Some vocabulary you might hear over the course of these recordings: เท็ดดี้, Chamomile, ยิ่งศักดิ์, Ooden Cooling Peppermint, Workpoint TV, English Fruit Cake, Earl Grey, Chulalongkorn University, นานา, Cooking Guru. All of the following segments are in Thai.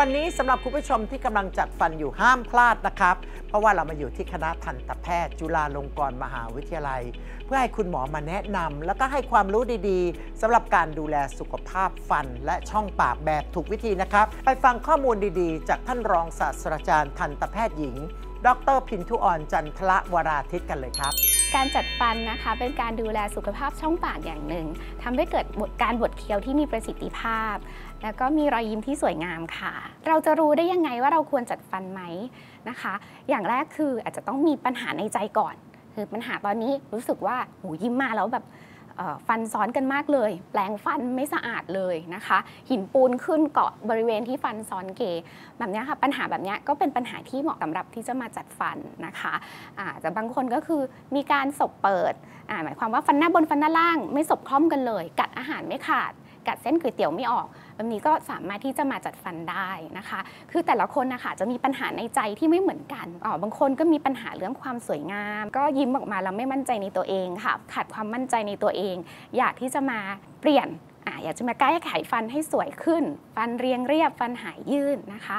วันนี้สำหรับคุณผู้ชมที่กำลังจัดฟันอยู่ห้ามพลาดนะครับเพราะว่าเรามาอยู่ที่คณะทันตแพทย์จุฬาลงกรณ์มหาวิทยาลัยเพื่อให้คุณหมอมาแนะนำแล้วก็ให้ความรู้ดีๆสำหรับการดูแลสุขภาพฟันและช่องปากแบบถูกวิธีนะครับไปฟังข้อมูลดีๆจากท่านรองศาสตราจารย์ทันตแพทย์หญิงดร.พินทุอรจันทรวราทิตกันเลยครับการจัดฟันนะคะเป็นการดูแลสุขภาพช่องปากอย่างหนึ่งทำให้เกิดการบดเคี้ยวที่มีประสิทธิภาพแล้วก็มีรอยยิ้มที่สวยงามค่ะเราจะรู้ได้ยังไงว่าเราควรจัดฟันไหมนะคะอย่างแรกคืออาจจะต้องมีปัญหาในใจก่อนคือปัญหาตอนนี้รู้สึกว่าหูยิ้มมาแล้วแบบฟันซ้อนกันมากเลยแปลงฟันไม่สะอาดเลยนะคะหินปูนขึ้นเกาะบริเวณที่ฟันซ้อนเกยแบบนี้ค่ะปัญหาแบบนี้ก็เป็นปัญหาที่เหมาะสำหรับที่จะมาจัดฟันนะคะแต่บางคนก็คือมีการสบเปิดหมายความว่าฟันหน้าบนฟันหน้าล่างไม่สบคล่อมกันเลยกัดอาหารไม่ขาดกัดเส้นก๋วยเตี๋ยวไม่ออกแบบนี้ก็สามารถที่จะมาจัดฟันได้นะคะคือแต่ละคนนะคะจะมีปัญหาในใจที่ไม่เหมือนกันบางคนก็มีปัญหาเรื่องความสวยงามก็ยิ้มออกมาแล้วไม่มั่นใจในตัวเองค่ะขาดความมั่นใจในตัวเองอยากที่จะมาเปลี่ยนอยากจะมาแก้ไขฟันให้สวยขึ้นฟันเรียงเรียบฟันหายยืดนะคะ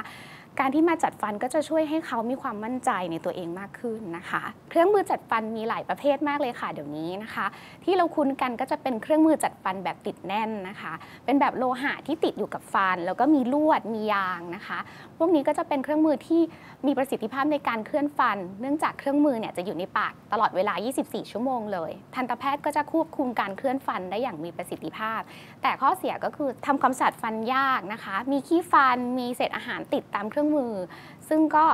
การที่มาจัดฟันก็จะช่วยให้เขามีความมั่นใจในตัวเองมากขึ้นนะคะเครื่องมือจัดฟันมีหลายประเภทมากเลยค่ะเดี๋ยวนี้นะคะที่เราคุ้นกันก็จะเป็นเครื่องมือจัดฟันแบบติดแน่นนะคะเป็นแบบโลหะที่ติดอยู่กับฟันแล้วก็มีลวดมียางนะคะพวกนี้ก็จะเป็นเครื่องมือที่มีประสิทธิภาพในการเคลื่อนฟันเนื่องจากเครื่องมือเนี่ยจะอยู่ในปากตลอดเวลา24ชั่วโมงเลยทันตแพทย์ก็จะควบคุมการเคลื่อนฟันได้อย่างมีประสิทธิภาพแต่ข้อเสียก็คือทำความสะอาดฟันยากนะคะมีขี้ฟันมีเศษอาหารติดตามเครื่องมือซึ่งก็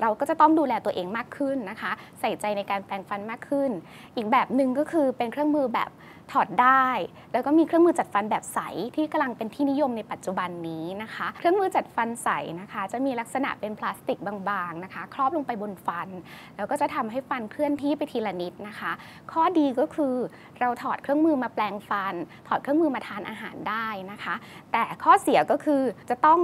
เราก็จะต้องดูแลตัวเองมากขึ้นนะคะใส่ใจในการแปรงฟันมากขึ้นอีกแบบหนึ่งก็คือเป็นเครื่องมือแบบถอดได้แล้วก็มีเครื่องมือจัดฟันแบบใสที่กำลังเป็นที่นิยมในปัจจุบันนี้นะคะเครื่องมือจัดฟันใสนะคะจะมีลักษณะเป็นพลาสติกบางๆนะคะครอบลงไปบนฟันแล้วก็จะทำให้ฟันเคลื่อนที่ไปทีละนิดนะคะข้อดีก็คือเราถอดเครื่องมือมาแปรงฟันถอดเครื่องมือมาทานอาหารได้นะคะแต่ข้อเสียก็คือจะต้อง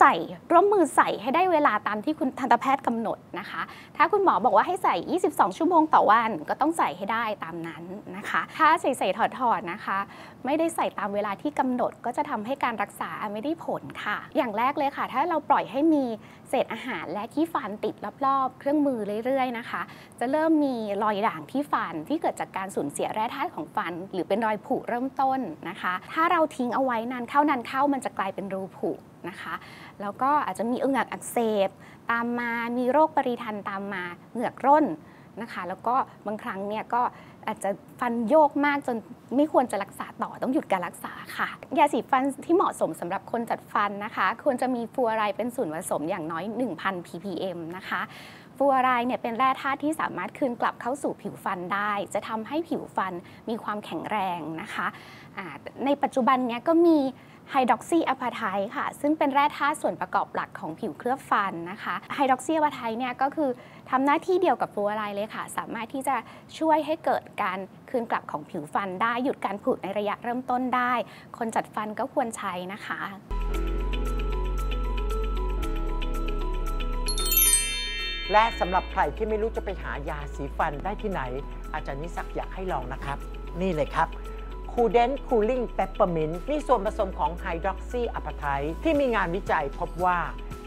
ใส่ร่วมมือใส่ให้ได้เวลาตามที่คุณทันตแพทย์กำหนดนะคะถ้าคุณหมอบอกว่าให้ใส่22ชั่วโมงต่อวันก็ต้องใส่ให้ได้ตามนั้นนะคะถ้าใส่ถอดนะคะไม่ได้ใส่ตามเวลาที่กำหนดก็จะทำให้การรักษาไม่ได้ผลค่ะอย่างแรกเลยค่ะถ้าเราปล่อยให้มีเศษอาหารและขี้ฟันติดรอบๆเครื่องมือเรื่อยๆนะคะจะเริ่มมีรอยด่างที่ฟันที่เกิดจากการสูญเสียแร่ธาตุของฟันหรือเป็นรอยผุเริ่มต้นนะคะถ้าเราทิ้งเอาไว้นานเข้ามันจะกลายเป็นรูผุนะคะแล้วก็อาจจะมีเหงือกอักเสบตามมามีโรคปริทันตามมาเหงือกร่นนะคะแล้วก็บางครั้งเนี่ยก็อาจจะฟันโยกมากจนไม่ควรจะรักษาต่อต้องหยุดการรักษาค่ะยาสีฟันที่เหมาะสมสำหรับคนจัดฟันนะคะควรจะมีฟลูออไรด์เป็นส่วนผสมอย่างน้อย 1,000 ppm นะคะฟลูออไรด์เนี่ยเป็นแร่ธาตุที่สามารถคืนกลับเข้าสู่ผิวฟันได้จะทำให้ผิวฟันมีความแข็งแรงนะคะในปัจจุบันเนี่ยก็มีไฮดรอกซีอะพาไทด์ค่ะซึ่งเป็นแร่ธาตุส่วนประกอบหลักของผิวเคลือบฟันนะคะไฮดรอกซีอะพาไทด์เนี่ยก็คือทำหน้าที่เดียวกับฟลูออไรด์เลยค่ะสามารถที่จะช่วยให้เกิดการคืนกลับของผิวฟันได้หยุดการผุในระยะเริ่มต้นได้คนจัดฟันก็ควรใช้นะคะและสำหรับใครที่ไม่รู้จะไปหายาสีฟันได้ที่ไหนอาจารย์นิสักอยากให้ลองนะครับนี่เลยครับOoden Cooling Peppermint มีส่วนผสมของไฮดรอกซีอะพาไทด์ที่มีงานวิจัยพบว่า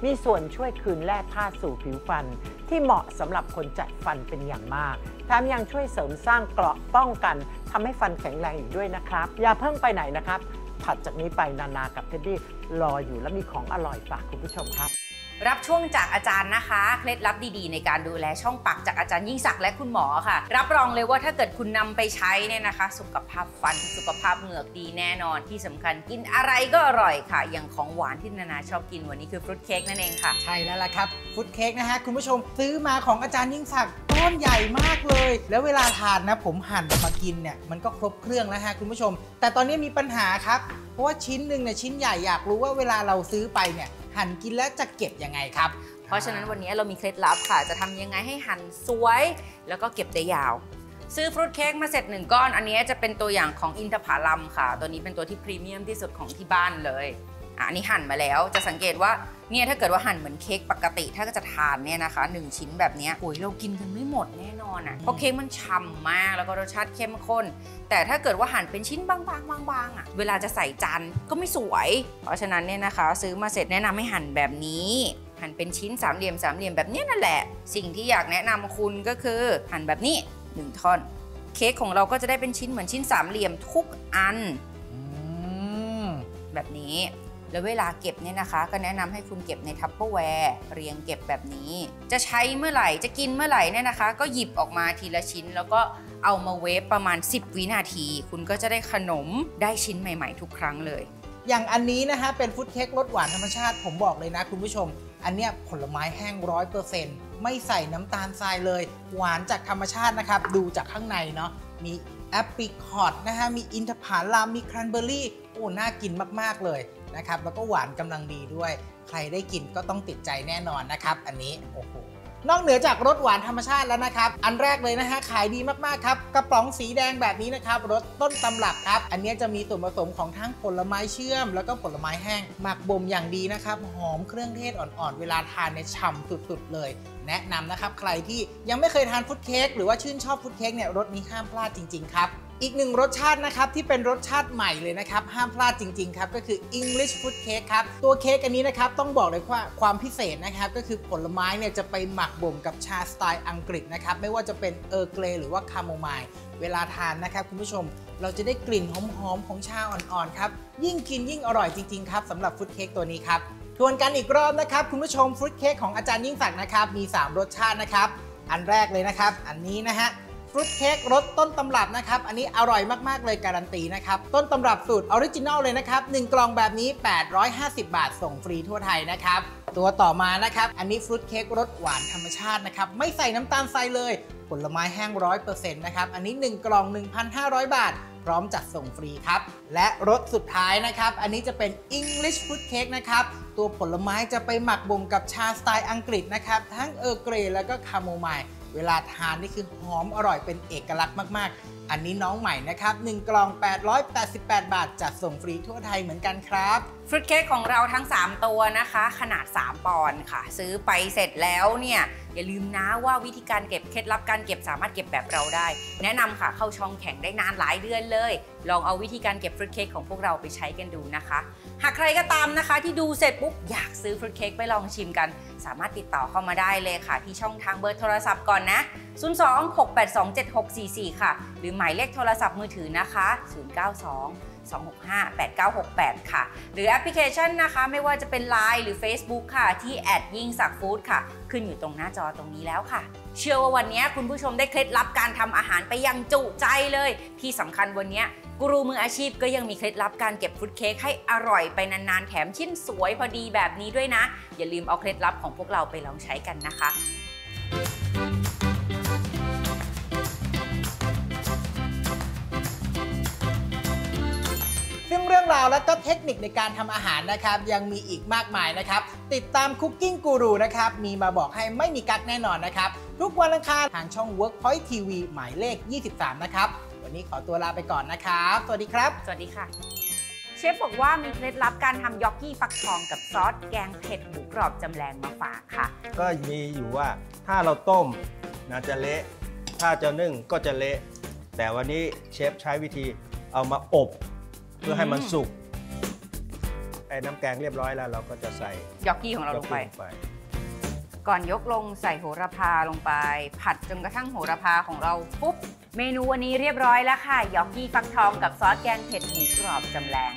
มีส่วนช่วยคืนแร่ธาตุสู่ผิวฟันที่เหมาะสำหรับคนจัดฟันเป็นอย่างมากแถมยังช่วยเสริมสร้างเกราะป้องกันทำให้ฟันแข็งแรงอีกด้วยนะครับอย่าเพิ่งไปไหนนะครับถัดจากนี้ไปนานากับเท็ดดี้รออยู่และมีของอร่อยฝากคุณผู้ชมครับรับช่วงจากอาจารย์นะคะเคล็ดลับดีๆในการดูแลช่องปากจากอาจารย์ยิ่งศักดิ์และคุณหมอค่ะรับรองเลยว่าถ้าเกิดคุณนำไปใช้เนี่ยนะคะสุขภาพฟันสุขภาพเหงือกดีแน่นอนที่สำคัญกินอะไรก็อร่อยค่ะอย่างของหวานที่นานาชอบกินวันนี้คือฟรุตเค้กนั่นเองค่ะใช่แล้วล่ะครับฟรุตเค้กนะฮะคุณผู้ชมซื้อมาของอาจารย์ยิ่งศักดิ์ก้อนใหญ่มากเลยแล้วเวลาทานนะผมหั่นมากินเนี่ยมันก็ครบเครื่องแล้วฮะคุณผู้ชมแต่ตอนนี้มีปัญหาครับเพราะว่าชิ้นหนึ่งเนี่ยชิ้นใหญ่อยากรู้ว่าเวลาเราซื้อไปเนี่ยหั่นกินแล้วจะเก็บยังไงครับเพราะฉะนั้นวันนี้เรามีเคล็ดลับค่ะจะทำยังไงให้หั่นสวยแล้วก็เก็บได้ยาวซื้อฟรุตเค้กมาเสร็จ1ก้อนอันนี้จะเป็นตัวอย่างของอินทผลัมค่ะตัวนี้เป็นตัวที่พรีเมียมที่สุดของที่บ้านเลย อันนี้หั่นมาแล้วจะสังเกตว่าเนี่ยถ้าเกิดว่าหั่นเหมือนเค้กปกติถ้าจะทานเนี่ยนะคะ1ชิ้นแบบนี้โอ้ยเรากินกันไม่หมดแน่นอนอ่ะเพราะเค้กมันฉ่ำมากแล้วก็รสชาติเข้มข้นแต่ถ้าเกิดว่าหั่นเป็นชิ้นบางๆอ่ะเวลาจะใส่จานก็ไม่สวยเพราะฉะนั้นเนี่ยนะคะซื้อมาเสร็จแนะนำให้หั่นแบบนี้หั่นเป็นชิ้นสามเหลี่ยมแบบนี้นั่นแหละสิ่งที่อยากแนะนำคุณก็คือหั่นแบบนี้1ท่อนเค้กของเราก็จะได้เป็นชิ้นเหมือนชิ้นสามเหลี่ยมทุกอันแบบนี้แล้วเวลาเก็บเนี่ยนะคะก็แนะนำให้คุณเก็บในทัพเปอร์แวร์เรียงเก็บแบบนี้จะใช้เมื่อไหร่จะกินเมื่อไหร่เนี่ยนะคะก็หยิบออกมาทีละชิ้นแล้วก็เอามาเวฟประมาณ10วินาทีคุณก็จะได้ขนมได้ชิ้นใหม่ๆทุกครั้งเลยอย่างอันนี้นะคะเป็นฟุตเค้กรสหวานธรรมชาติผมบอกเลยนะคุณผู้ชมอันเนี้ยผลไม้แห้ง 100% ไม่ใส่น้ำตาลทรายเลยหวานจากธรรมชาตินะครับดูจากข้างในเนาะมีแอปเปิลคอร์ดนะคะมีอินทผลัมมีแครนเบอร์รี่โอ้น่ากินมากๆเลยนะครับแล้วก็หวานกำลังดีด้วยใครได้กินก็ต้องติดใจแน่นอนนะครับอันนี้โอ้โหนอกเหนือจากรสหวานธรรมชาติแล้วนะครับอันแรกเลยนะฮะขายดีมากๆครับกระป๋องสีแดงแบบนี้นะครับรสต้นตำรับครับอันนี้จะมีส่วนผสมของทั้งผลไม้เชื่อมแล้วก็ผลไม้แห้งหมักบ่มอย่างดีนะครับหอมเครื่องเทศอ่อนๆเวลาทานเนี่ยฉ่ำสุดๆเลยแนะนำนะครับใครที่ยังไม่เคยทานฟุตเค้กหรือว่าชื่นชอบฟุตเค้กเนี่ยรสนี้ห้ามพลาดจริงๆครับอีกหนึ่งรสชาตินะครับที่เป็นรสชาติใหม่เลยนะครับห้ามพลาดจริงๆครับก็คือ English Fruit Cake ครับตัวเค้กอันนี้นะครับต้องบอกเลยว่าความพิเศษนะครับก็คือผลไม้เนี่ยจะไปหมักบ่มกับชาสไตล์อังกฤษนะครับไม่ว่าจะเป็นEarl Greyหรือว่า Chamomile เวลาทานนะครับคุณผู้ชมเราจะได้กลิ่นหอมๆของชาอ่อนๆครับยิ่งกินยิ่งอร่อยจริงๆครับสำหรับฟุตเค้กตัวนี้ครับทวนกันอีกรอบนะครับคุณผู้ชมฟรุตเค้กของอาจารย์ยิ่งศักดิ์นะครับมี3รสชาตินะครับอันแรกเลยนะครับอันนี้นะฮะฟรุตเค้กรสต้นตำรับนะครับอันนี้อร่อยมากๆเลยการันตีนะครับต้นตำรับสูตรออริจินัลเลยนะครับ1กล่องแบบนี้850 บาทส่งฟรีทั่วไทยนะครับตัวต่อมานะครับอันนี้ฟรุตเค้กรสหวานธรรมชาตินะครับไม่ใส่น้ำตาลทรายเลยผลไม้แห้ง 100% นะครับอันนี้1กล่อง 1,500 บาทพร้อมจัดส่งฟรีครับและรสสุดท้ายนะครับอันนี้จะเป็น English Fruit Cake นะครับตัวผลไม้จะไปหมักบ่มกับชาสไตล์อังกฤษนะครับทั้งEarl Greyแล้วก็Chamomileเวลาทานนี่คือหอมอร่อยเป็นเอกลักษณ์มากๆอันนี้น้องใหม่นะครับ1กล่อง888บาทจัดส่งฟรีทั่วไทยเหมือนกันครับฟรุตเค้กของเราทั้ง3ตัวนะคะขนาด3ปอนด์ค่ะซื้อไปเสร็จแล้วเนี่ยอย่าลืมนะว่าวิธีการเก็บเคล็ดลับการเก็บสามารถเก็บแบบเราได้แนะนำค่ะเข้าช่องแข็งได้นานหลายเดือนเลยลองเอาวิธีการเก็บฟรุตเค้กของพวกเราไปใช้กันดูนะคะหากใครก็ตามนะคะที่ดูเสร็จปุ๊บอยากซื้อฟรุตเค้กไปลองชิมกันสามารถติดต่อเข้ามาได้เลยค่ะที่ช่องทางเบอร์โทรศัพท์ก่อนนะ02-682-7644ค่ะหรือหมายเลขโทรศัพท์มือถือนะคะ092-265-8968ค่ะหรือแอปพลิเคชันนะคะไม่ว่าจะเป็น Line หรือ Facebook ค่ะที่ @yingsakfood ค่ะขึ้นอยู่ตรงหน้าจอตรงนี้แล้วค่ะเชื่อว่าวันนี้คุณผู้ชมได้เคล็ดลับการทำอาหารไปยังจุใจเลยที่สำคัญวันนี้กูรูมืออาชีพก็ยังมีเคล็ดลับการเก็บฟรุตเค้กให้อร่อยไปนานๆแถมชิ้นสวยพอดีแบบนี้ด้วยนะอย่าลืมเอาเคล็ดลับของพวกเราไปลองใช้กันนะคะซึ่งเรื่องราวและก็เทคนิคในการทำอาหารนะครับยังมีอีกมากมายนะครับติดตามคุกกิ้งกูรูนะครับมีมาบอกให้ไม่มีกั๊กแน่นอนนะครับทุกวันอังคารทางช่อง Workpoint TV หมายเลข23นะครับวันนี้ขอตัวลาไปก่อนนะครับสวัสดีครับสวัสดีค่ะเชฟบอกว่ามีเคล็ดลับการทำยอกกี้ฟักทองกับซอสแกงเผ็ดหมูกรอบจำแรงมาฝากค่ะก็มีอยู่ว่าถ้าเราต้มน่าจะเละถ้าจะนึ่งก็จะเละแต่วันนี้เชฟใช้วิธีเอามาอบเพื่อให้มันสุกไอ้น้ำแกงเรียบร้อยแล้วเราก็จะใส่ยอกกี้ของเราลงไปก่อนยกลงใส่โหระพาลงไปผัดจนกระทั่งโหระพาของเราปุ๊บเมนูวันนี้เรียบร้อยแล้วค่ะยอกกี้ฟักทองกับซอสแกงเผ็ดหมูกรอบจำแรง